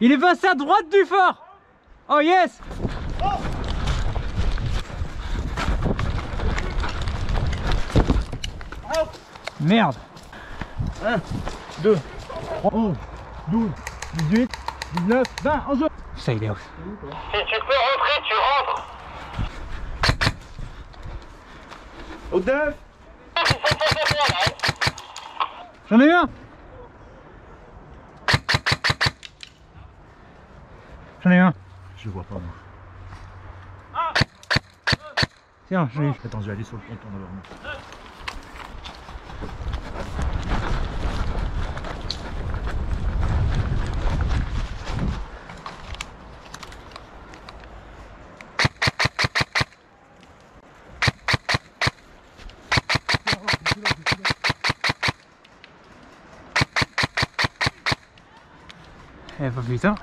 Il est passé à droite du fort. Oh yes. Merde. 1, 2, 3, 11, 12, 18, 19, 20, en jeu. Ça il est ouf. Si tu peux rentrer, tu rentres. Au 9. J'en ai un. J'en ai un. Je vois pas moi. Tiens, j'ai eu. Attends, je vais aller sur le ponton d'abord. Eh bah putain.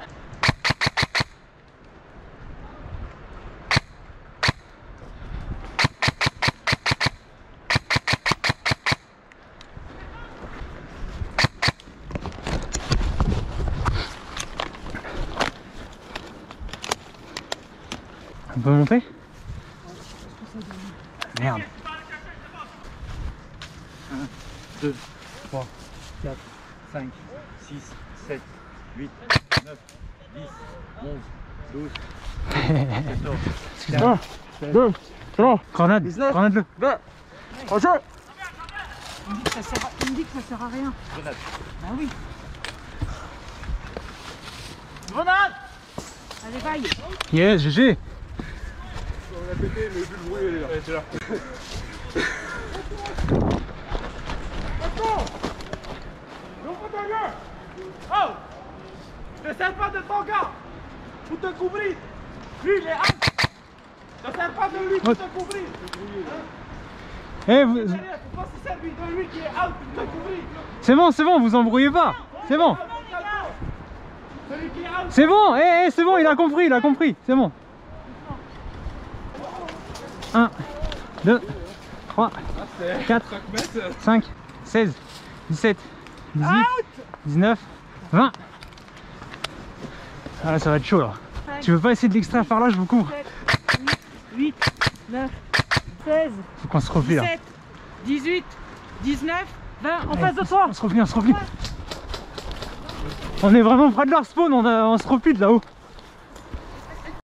On peut monter ? Merde. 1, 2, 3, 4, 5, 6, 7, 8, 9, 10, 11, 12, 14, 15, 16, 17, grenade, 19, grenade-le. 20, en jeu. Il me dit que ça sert à rien. Grenade. Bah oui. Grenade. Allez, vaille. Yes, GG. On l'a pété, mais vu le bruit, elle est là. Elle était là. Attends. L'ouvre ta gueule. Oh. Ne sers pas de ton gars pour te couvrir. Lui il est hâte. Ne sers pas de lui pour te couvrir. Eh vous... Faut pas se servir de lui qui est hâte pour te couvrir. C'est bon, vous embrouillez pas. C'est bon. C'est bon, eh, c'est bon, il a compris, c'est bon. 1, 2, 3, 4, 5, 16, 17, 18, 19, 20. Ah là ça va être chaud là. 5, tu veux pas essayer de l'extraire par là, je vous couvre. 8, 9, 16, faut qu'on se replie là. 17, 18, 19, 20, on passe de toi. On se replie, on se replie. On est vraiment près de leur spawn, on se replie de là-haut.